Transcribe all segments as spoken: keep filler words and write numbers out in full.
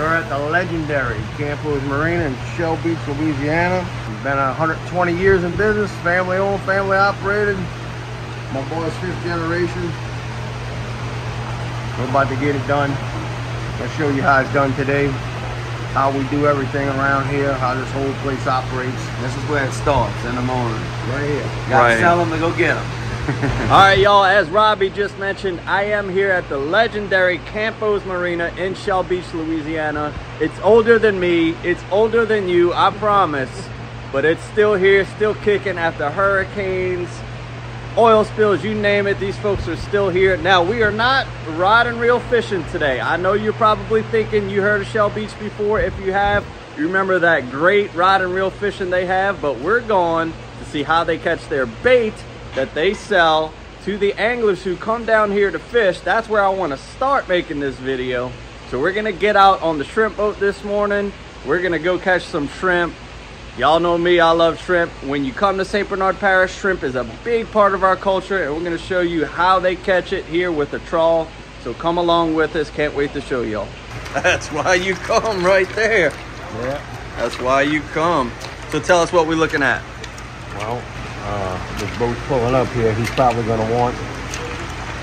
You're at the legendary Campos Marina in Shell Beach, Louisiana. Been one hundred twenty years in business, family owned, family operated. My boy's fifth generation. We're about to get it done. I'll show you how it's done today, how we do everything around here, how this whole place operates. This is where it starts in the morning, right here. Gotta right. Sell them to go get them. All right, y'all, as Robbie just mentioned, I am here at the legendary Campos Marina in Shell Beach, Louisiana. It's older than me, it's older than you, I promise, but it's still here, still kicking after hurricanes, oil spills, you name it, these folks are still here. Now, we are not rod and reel fishing today. I know you're probably thinking you heard of Shell Beach before. If you have, you remember that great rod and reel fishing they have, but we're going to see how they catch their bait that they sell to the anglers who come down here to fish. That's where I want to start making this video. So we're gonna get out on the shrimp boat this morning. We're gonna go catch some shrimp. Y'all know me, I love shrimp. When you come to Saint Bernard Parish, shrimp is a big part of our culture, and we're gonna show you how they catch it here with a trawl. So come along with us, can't wait to show y'all. That's why you come right there. Yeah. That's why you come. So tell us what we're looking at. Well, uh, this boat's pulling up here. He's probably gonna want,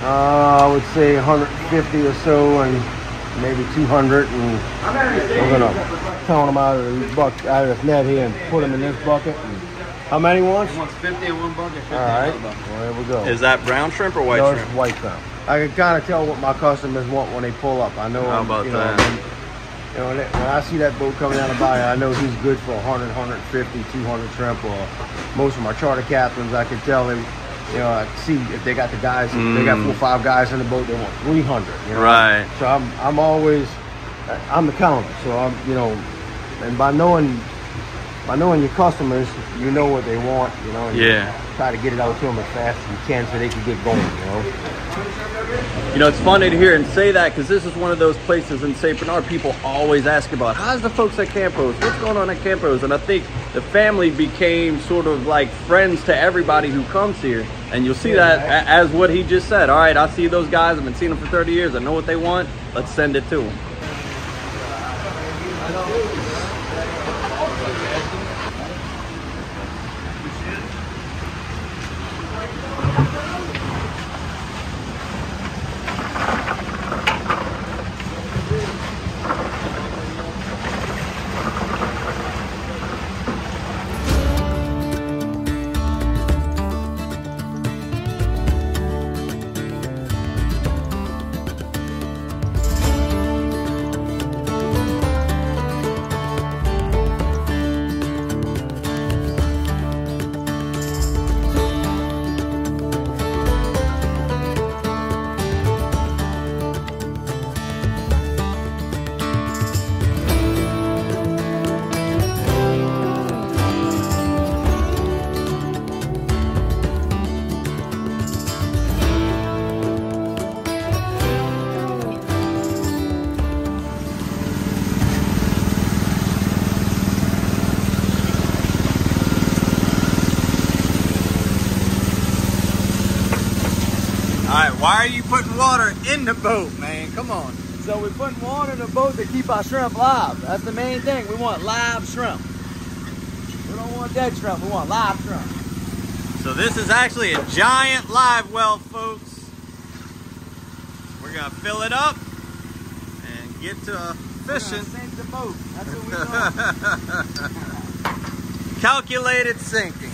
uh, I would say one hundred fifty or so, and maybe two hundred, and we're gonna count them out of the bucket, out of this net here, and put them in this bucket. And how many ones? He wants fifty in one bucket. fifty. All right, well, here we go. Is that brown shrimp or white no, shrimp? It's white shrimp. I can kind of tell what my customers want when they pull up. I know. How about you know, that? When, you know, when, it, when I see that boat coming down the bayou, I know he's good for one hundred, one hundred fifty, two hundred shrimp. Or most of my charter captains, I can tell them. You know, I see if they got the guys, mm. if they got four or five guys in the boat, they want three hundred. You know? Right. So I'm, I'm always, I'm the counter. So I'm, you know, and by knowing, by knowing your customers, you know what they want. You know. And yeah. You try to get it out to them as fast as you can so they can get going. You know. You know, it's funny to hear and say that, because this is one of those places in Saint Bernard people always ask about. How's the folks at Campos? What's going on at Campos? And I think the family became sort of like friends to everybody who comes here. And you'll see yeah, that right. as what he just said. All right, I see those guys. I've been seeing them for thirty years. I know what they want. Let's send it to them. Why are you putting water in the boat, man? Come on. So we're putting water in the boat to keep our shrimp live. That's the main thing. We want live shrimp. We don't want dead shrimp. We want live shrimp. So this is actually a giant live well, folks. We're going to fill it up and get to uh, fishing. We're gonna sink the boat. That's what we calculated sinking.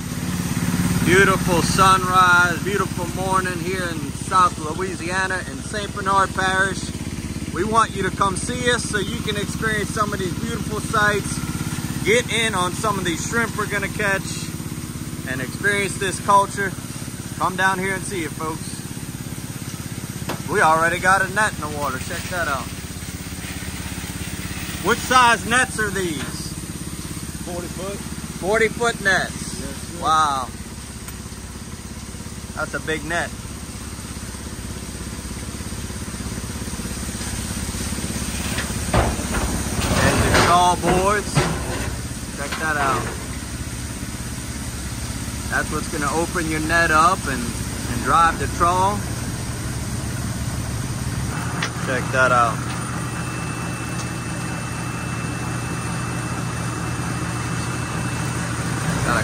Beautiful sunrise, beautiful morning here in South Louisiana in Saint Bernard Parish. We want you to come see us so you can experience some of these beautiful sights, get in on some of these shrimp we're gonna catch, and experience this culture. Come down here and see it, folks. We already got a net in the water, check that out. What size nets are these? forty foot. forty foot nets, yes, wow. That's a big net. There's the trawl boards. Check that out. That's what's gonna open your net up and, and drive the trawl. Check that out.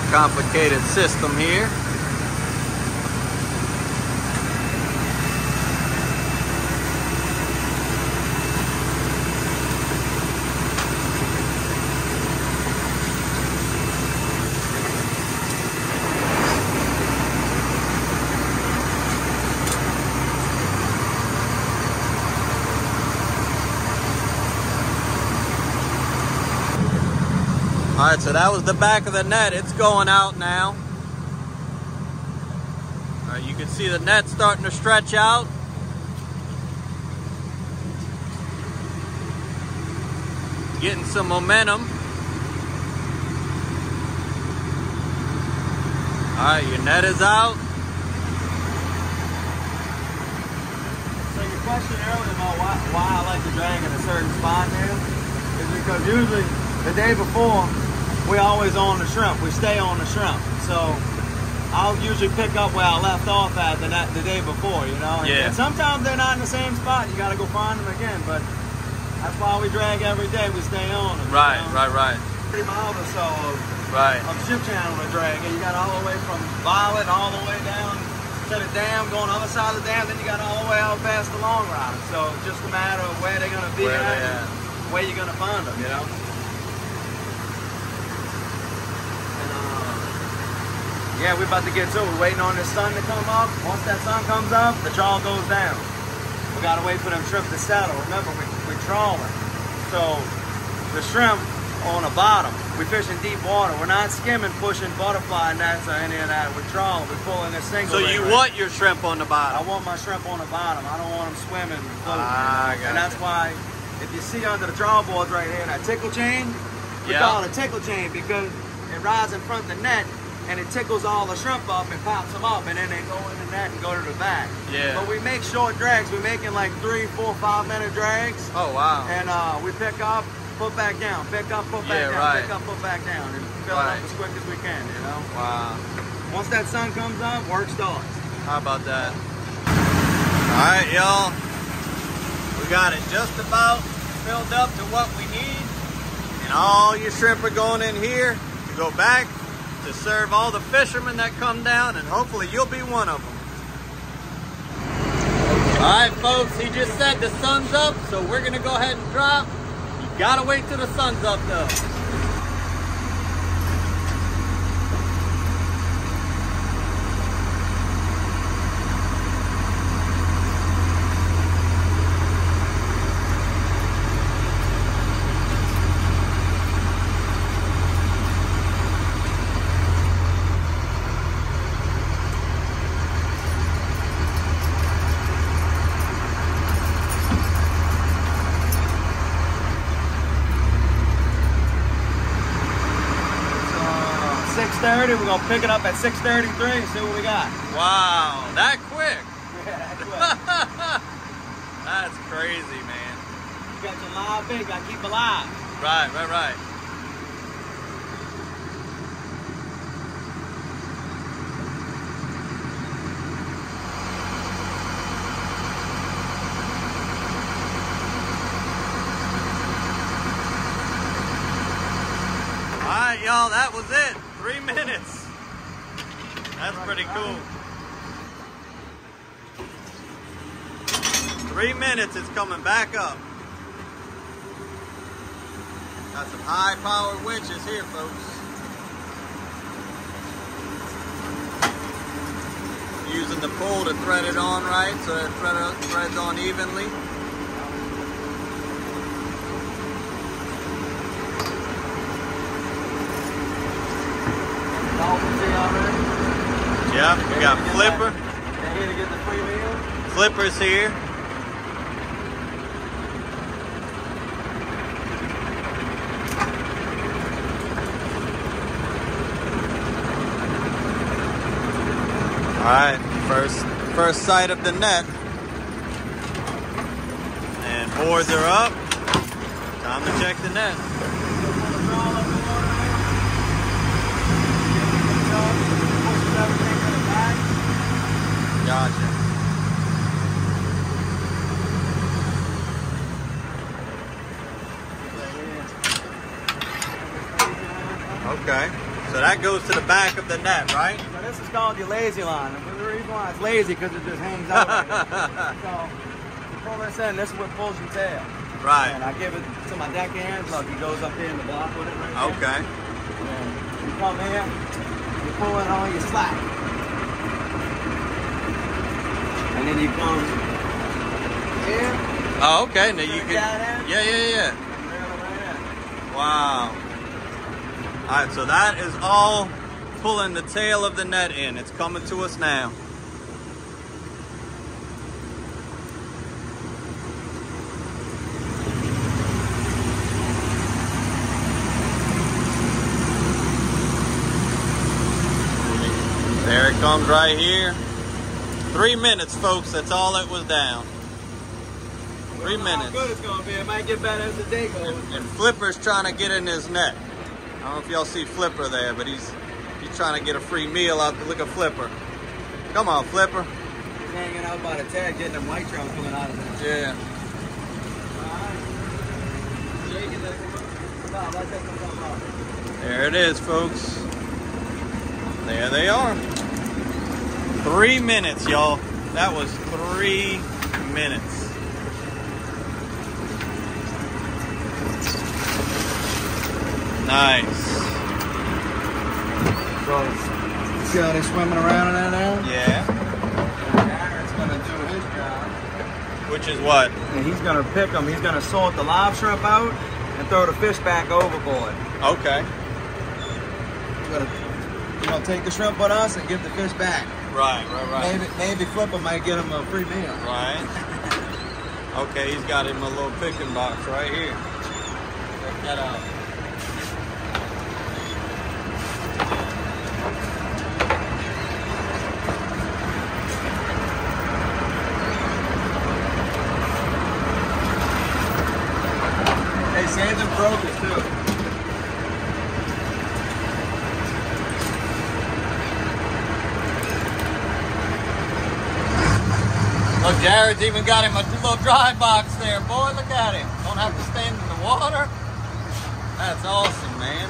complicated system here. Alright, so that was the back of the net. It's going out now. Alright, you can see the net starting to stretch out. Getting some momentum. Alright, your net is out. So your question earlier about why, why I like to drag in a certain spot now is because usually the day before, we always own the shrimp. We stay on the shrimp. So I'll usually pick up where I left off at the, night, the day before, you know? And, yeah. And sometimes they're not in the same spot. You got to go find them again. But that's why we drag every day. We stay on them. Right, you know? right, right. thirty miles or so of, right. of ship channel to drag. And you got all the way from Violet all the way down to the dam, going on the other side of the dam. Then you got all the way out past the Long Rock. So just a matter of where they're going to be where at, at and where you're going to find them, you know? Yeah, we're about to get to it. We're waiting on the sun to come up. Once that sun comes up, the trawl goes down. We gotta wait for them shrimp to settle. Remember, we, we're trawling. So the shrimp on the bottom. We're fishing deep water. We're not skimming, pushing butterfly nets or any of that. We're trawling. We're pulling this single. So you right want right. your shrimp on the bottom? I want my shrimp on the bottom. I don't want them swimming and floating. Ah, I got and that's you. why, if you see under the trawl boards right here, that tickle chain, we yeah. call it a tickle chain because it rides in front of the net and it tickles all the shrimp up and pops them up, and then they go in the net and go to the back. Yeah. But we make short drags. We're making like three, four, five minute drags. Oh, wow. And uh, we pick up, put back down, pick up, put back yeah, down, right. pick up, put back down, and fill right. it up as quick as we can, you know? Wow. Once that sun comes up, work starts. How about that? All right, y'all. We got it just about filled up to what we need, and all your shrimp are going in here to go back to serve all the fishermen that come down, and hopefully you'll be one of them. All right, folks, he just said the sun's up, so we're gonna go ahead and drop. You gotta wait till the sun's up, though. We're gonna pick it up at six thirty-three and see what we got. Wow, that quick. Yeah, that quick. That's crazy, man. You got your live bait, gotta keep alive. Right, right, right. All right, y'all, that was it. Three minutes. That's pretty cool. Three minutes, it's coming back up. Got some high-powered winches here, folks. Using the pole to thread it on right, so it threads on evenly. Yeah, we got Flipper. They're here to get the free meal. Flipper's here. All right, first first sight of the net. And boards are up. Time to check the net. Gotcha. Okay, so So that goes to the back of the net, right? So this is called your lazy line. And the reason why it's lazy because it just hangs out like that. So you pull this in, this is what pulls your tail. Right. And I give it to my deckhand. Look, he goes up here in the block with it right okay. there. Okay. And you come here, you pull it on your slack. And then you come here. Oh, okay. Now you can. Yeah, yeah, yeah. Right wow. All right, so that is all pulling the tail of the net in. It's coming to us now. There it comes right here. Three minutes, folks. That's all it was down. Three minutes. How good it's gonna be. It might get better as the day goes. And, and Flipper's trying to get in his net. I don't know if y'all see Flipper there, but he's he's trying to get a free meal out. Look at Flipper. Come on, Flipper. He's hanging out by the tag, getting them white trout coming out of there. Yeah. All right. There it is, folks. There they are. Three minutes, y'all. That was three minutes. Nice. So, see how they're swimming around in there now? Yeah. And Garrett's going to do his job. Which is what? And he's going to pick them. He's going to sort the live shrimp out and throw the fish back overboard. Okay. We're gonna You know, take the shrimp with us and give the fish back. Right, right, right. Maybe, maybe Flipper might get him a free meal. Right. Okay, he's got him a little picking box right here. Check that out. They say they're brokers too. Look, Jared's even got him a little dry box there. Boy, look at him. Don't have to stand in the water. That's awesome, man.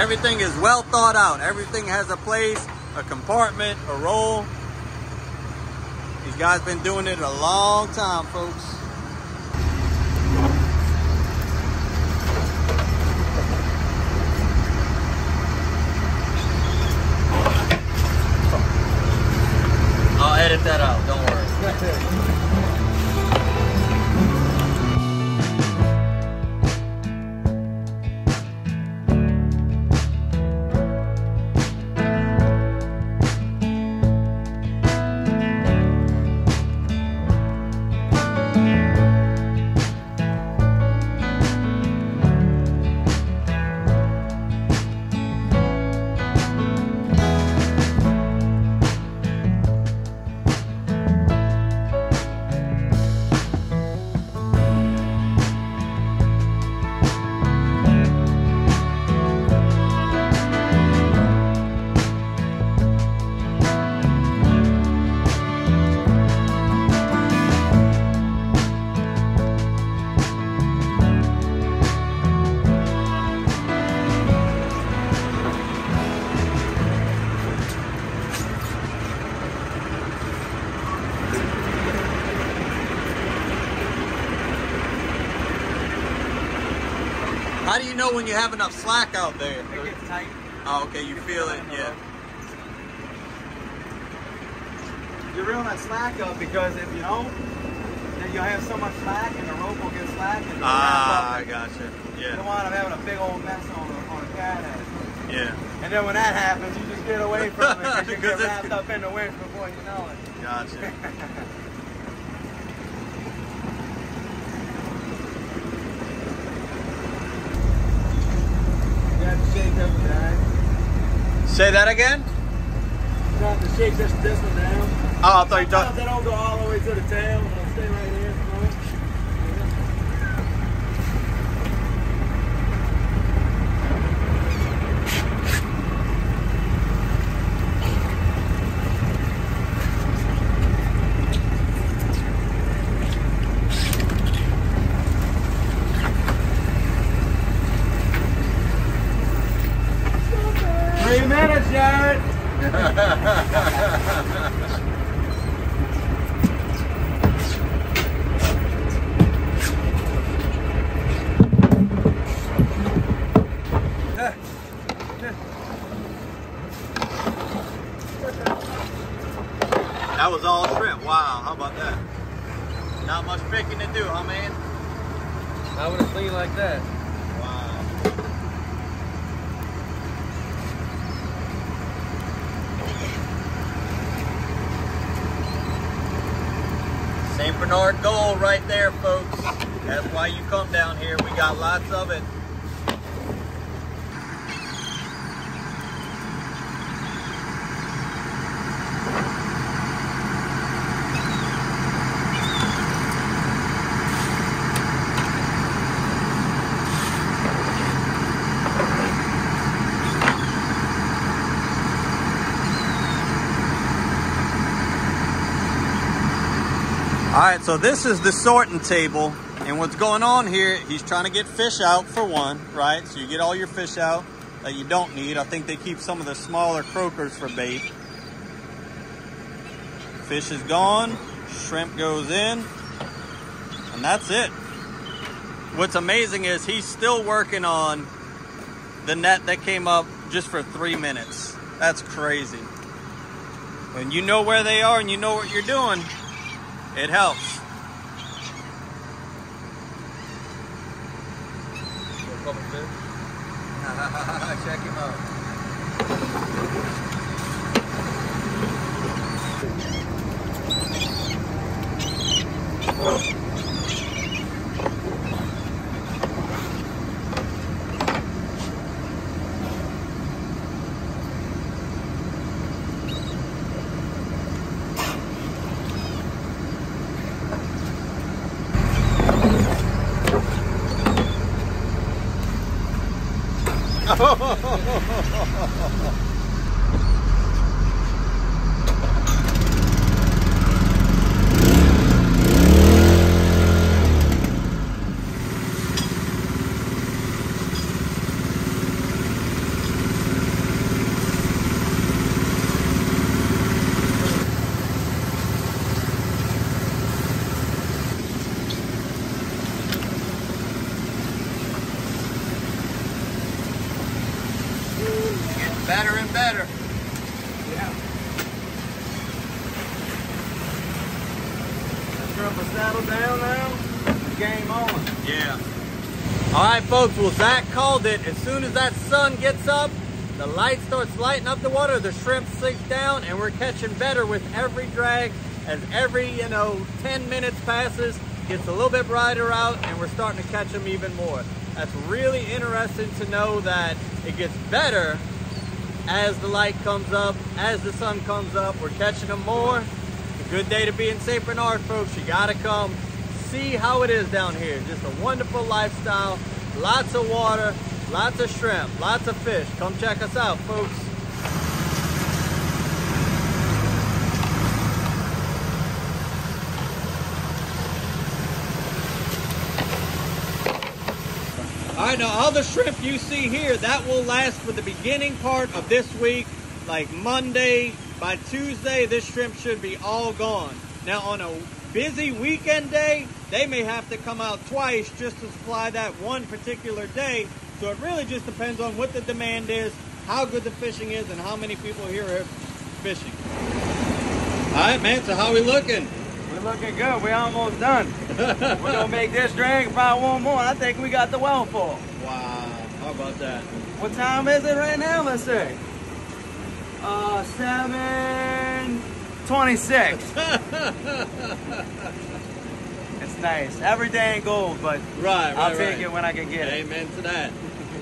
Everything is well thought out. Everything has a place, a compartment, a roll. These guys been doing it a long time, folks. I'll edit that out, don't worry. How do you know when you have enough slack out there? It gets tight. Oh, okay, you feel it, yeah. You're reeling that slack up because if you don't, then you'll have so much slack and the rope will get slack. And ah, I gotcha. Yeah. You don't want to have a big old mess on a, on a cat at it. Yeah. And then when that happens, you just get away from it because you get wrapped up in the winch before you know it. Gotcha. Say that again? You don't have to shake this, this one down. Oh, I thought you thought. They don't go all the way to the tail, they'll stay right here. Stop it. That was all shrimp. Wow, how about that? Not much picking to do, huh, man? How would it clean like that? Saint Bernard gold right there, folks. That's why you come down here. We got lots of it. Alright, so this is the sorting table, and what's going on here, he's trying to get fish out for one, right? So you get all your fish out that you don't need. I think they keep some of the smaller croakers for bait. Fish is gone, shrimp goes in, and that's it. What's amazing is he's still working on the net that came up just for three minutes. That's crazy. When you know where they are and you know what you're doing, it helps. Check him up. Better and better. Yeah. Strap a saddle down now. Game on. Yeah. All right, folks. Well, Zach called it. As soon as that sun gets up, the light starts lighting up the water. The shrimp sinks down, and we're catching better with every drag. As every, you know, ten minutes passes, gets a little bit brighter out, and we're starting to catch them even more. That's really interesting to know that it gets better. As the light comes up, as the sun comes up, we're catching them more. It's a good day to be in Saint Bernard, folks. You gotta come see how it is down here. Just a wonderful lifestyle, lots of water, lots of shrimp, lots of fish. Come check us out, folks. All right, now all the shrimp you see here, that will last for the beginning part of this week, like Monday. By Tuesday, this shrimp should be all gone. Now on a busy weekend day, they may have to come out twice just to supply that one particular day. So it really just depends on what the demand is, how good the fishing is, and how many people here are fishing. All right, man, so how we looking? We're looking good. We're almost done. We're gonna make this drag by one more. I think we got the well full. Wow, how about that? What time is it right now? Let's see. Uh, seven twenty-six. It's nice. Every day ain't gold, but right, right, I'll take right. it when I can get Amen it. Amen to that.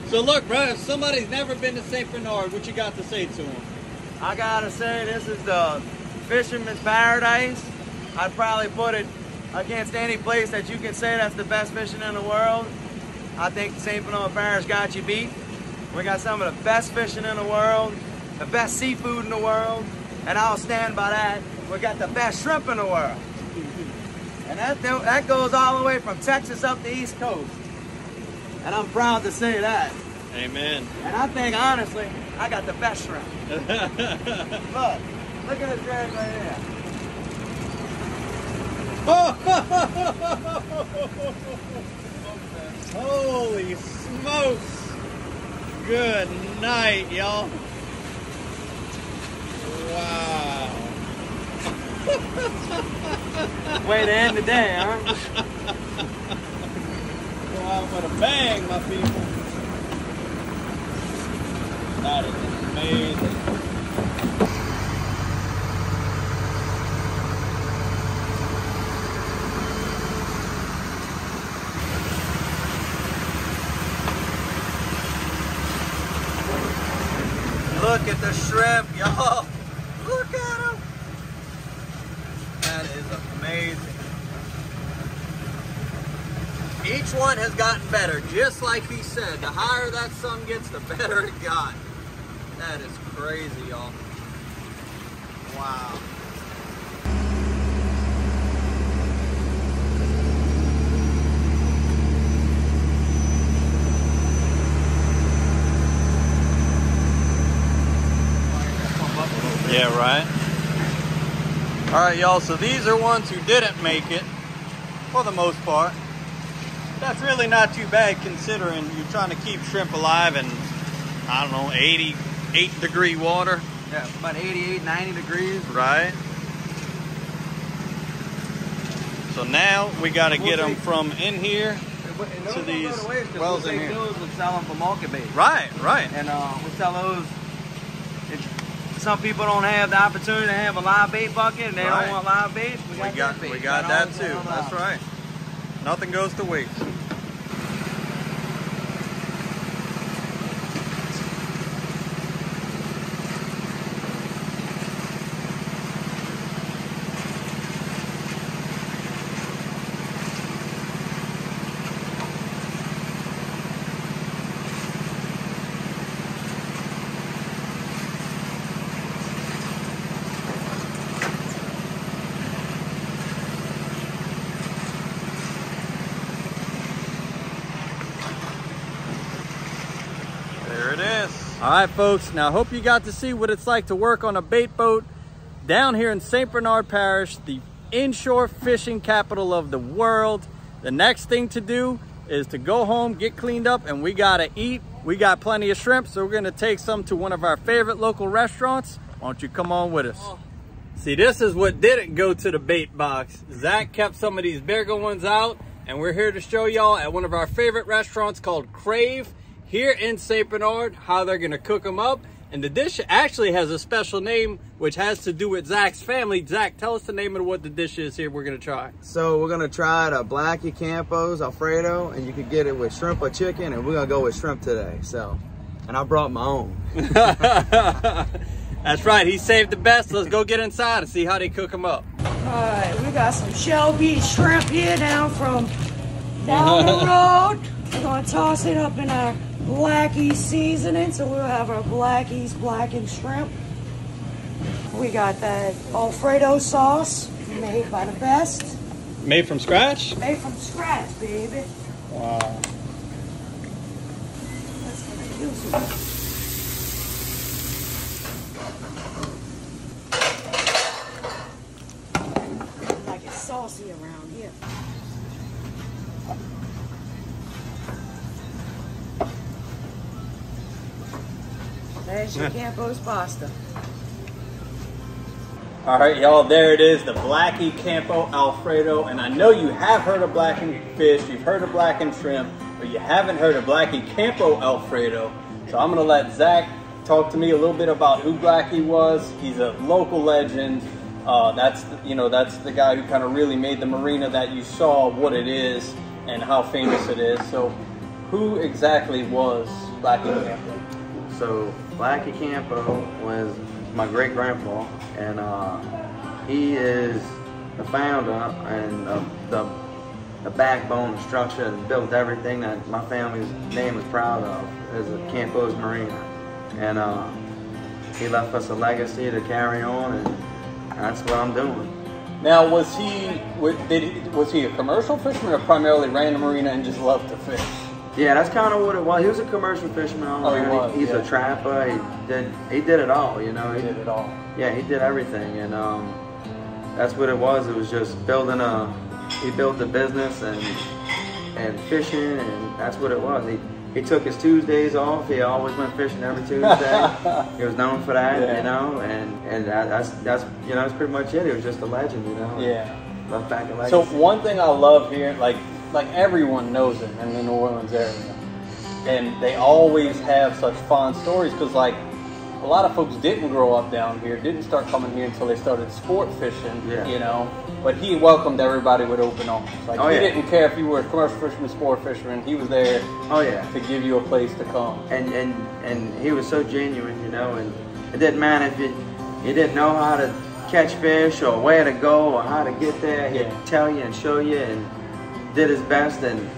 So look, bro, if somebody's never been to Saint Bernard, what you got to say to them? I gotta say, this is the fisherman's paradise. I'd probably put it against any place that you can say that's the best fishing in the world. I think Saint Bernard Parish got you beat. We got some of the best fishing in the world, the best seafood in the world, and I'll stand by that. We got the best shrimp in the world. And that, that goes all the way from Texas up the East Coast. And I'm proud to say that. Amen. And I think, honestly, I got the best shrimp. Look, look at this red right here. Oh, holy smokes! Good night, y'all. Wow. Way to end the day, huh? Go out with a bang, my people. That is amazing. Look at the shrimp, y'all. Look at them. That is amazing. Each one has gotten better, just like he said. The higher that sun gets, the better it got. That is crazy, y'all. Wow. Yeah, right. All right, y'all, so these are ones who didn't make it, for the most part. That's really not too bad considering you're trying to keep shrimp alive in, I don't know, eighty-eight degree water. Yeah, about eighty-eight, ninety degrees. Right. So now we got to we'll get them from in here to these wells in here. Those we'll sell them for market bait. Right, right. And uh, we we'll sell those. If some people don't have the opportunity to have a live bait bucket and they right. don't want live bait. We got, we got that, bait. We got that too. That's live. Right. Nothing goes to waste. All right, folks, now I hope you got to see what it's like to work on a bait boat down here in Saint Bernard Parish, the inshore fishing capital of the world. The next thing to do is to go home, get cleaned up, and we gotta eat. We got plenty of shrimp, so we're gonna take some to one of our favorite local restaurants. Why don't you come on with us? Oh. See, this is what didn't go to the bait box. Zach kept some of these bigger ones out, and we're here to show y'all at one of our favorite restaurants called Crave, here in Saint Bernard, how they're gonna cook them up. And the dish actually has a special name, which has to do with Zach's family. Zach, tell us the name of what the dish is here we're gonna try. So we're gonna try the Blackie Campos Alfredo, and you can get it with shrimp or chicken, and we're gonna go with shrimp today, so. And I brought my own. That's right, he saved the best. Let's go get inside and see how they cook them up. All right, we got some Shell Beach shrimp here down from down the road. We're gonna toss it up in our Blackie's seasoning, so we'll have our Blackie's blackened shrimp. We got that Alfredo sauce made by the best. Made from scratch? Made from scratch, baby. Wow. That's what I use it. Like it's saucy around here. There's your Campos pasta. All right, y'all, there it is, the Blackie Campo Alfredo. And I know you have heard of blackened fish, you've heard of blackened shrimp, but you haven't heard of Blackie Campo Alfredo. So I'm gonna let Zach talk to me a little bit about who Blackie was. He's a local legend. Uh, that's, the, you know, that's the guy who kind of really made the marina that you saw what it is and how famous it is. So who exactly was Blackie Campo? So Blackie Campo was my great-grandpa, and uh, he is the founder and uh, the, the backbone, the structure that built everything that my family's name is proud of, is a Campos Marina. And uh, he left us a legacy to carry on, and that's what I'm doing. Now, was he, did he, was he a commercial fisherman or primarily ran the marina and just loved to fish? Yeah, that's kind of what it was. He was a commercial fisherman. Oh, he was, he, he's yeah. a trapper. He did, he did it all, you know. He, he did it all. Yeah, he did everything, and um, that's what it was. It was just building a, he built a business and and fishing, and that's what it was. He he took his Tuesdays off. He always went fishing every Tuesday. He was known for that, yeah. you know, and and that, that's that's you know that's pretty much it. He was just a legend, you know. Yeah. Left back a legacy. So one thing I love here, like. Like everyone knows it in the New Orleans area, and they always have such fond stories because like a lot of folks didn't grow up down here, didn't start coming here until they started sport fishing, yeah. you know. But he welcomed everybody with open arms. Like oh, he yeah. didn't care if you were a commercial fisherman, sport fisherman. He was there. Oh yeah, to give you a place to come. And and and he was so genuine, you know. And it didn't matter if you you didn't know how to catch fish or where to go or how to get there. He'd yeah. tell you and show you and. Did his best, and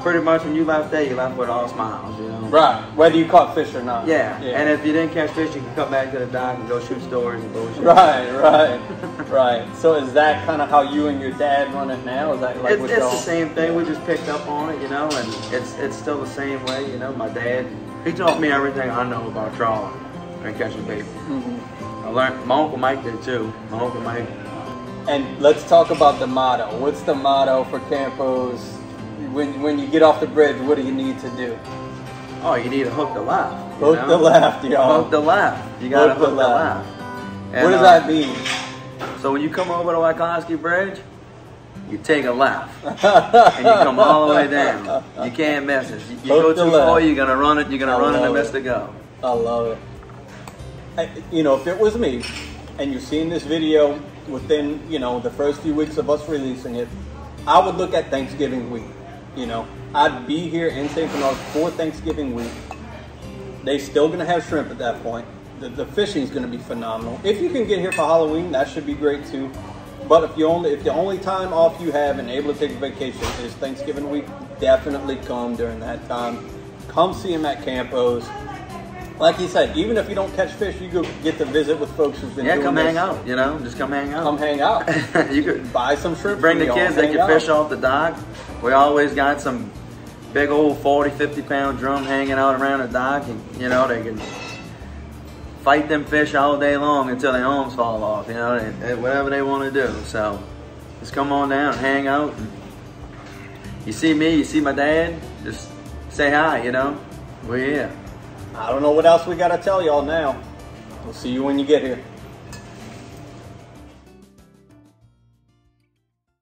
pretty much when you left there, you left with all smiles, you know. Right, whether you caught fish or not. Yeah, yeah. And if you didn't catch fish, you could come back to the dock and go shoot stories and bullshit. Right, right, right. So is that kind of how you and your dad run it now? Is that like it's, what it's the same thing. We just picked up on it, you know, and it's it's still the same way, you know. My dad, he taught me everything I know about trawling and catching fish. Mm-hmm. I learned. My Uncle Mike did too. My Uncle Mike. And let's talk about the motto. What's the motto for Campos? When when you get off the bridge, what do you need to do? Oh, you need to hook the left. Hook know? the left, y'all. Hook the left. You gotta hook, hook the, the left. left. What does uh, that mean? So when you come over to Wieckowski Bridge, you take a left and you come all the way down. You can't miss it. You, you go too far, you're gonna run it. You're gonna I run it and miss the go. I love it. I, you know, if it was me, and you've seen this video. Within, you know, the first few weeks of us releasing it, I would look at Thanksgiving week. You know, I'd be here in Saint Bernard for Thanksgiving week. They still gonna have shrimp at that point. The, the fishing's gonna be phenomenal. If you can get here for Halloween, that should be great too. But if you only, if the only time off you have and able to take a vacation is Thanksgiving week, definitely come during that time. Come see him at Campos. Like you said, even if you don't catch fish, you go get to visit with folks who's been yeah, doing Yeah, come this. hang out, you know? Just come hang out. Come hang out. You could buy some shrimp. Bring the kids, they can out. fish off the dock. We always got some big old forty, fifty pound drum hanging out around the dock. And, you know, they can fight them fish all day long until their arms fall off, you know, they, they, whatever they want to do. So just come on down, hang out. And you see me, you see my dad, just say hi, you know? We're here. I don't know what else we got to tell y'all now. We'll see you when you get here.